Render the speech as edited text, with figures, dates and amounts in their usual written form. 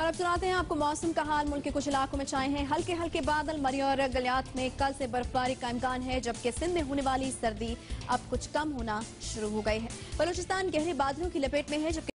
और अब सुनाते हैं आपको मौसम का हाल। मुल्क के कुछ इलाकों में छाए हैं हल्के हल्के बादल। मरी और गलियात में कल से बर्फबारी का इम्कान है, जबकि सिंध में होने वाली सर्दी अब कुछ कम होना शुरू हो गई है। बलूचिस्तान गहरे बादलों की लपेट में है, जबकि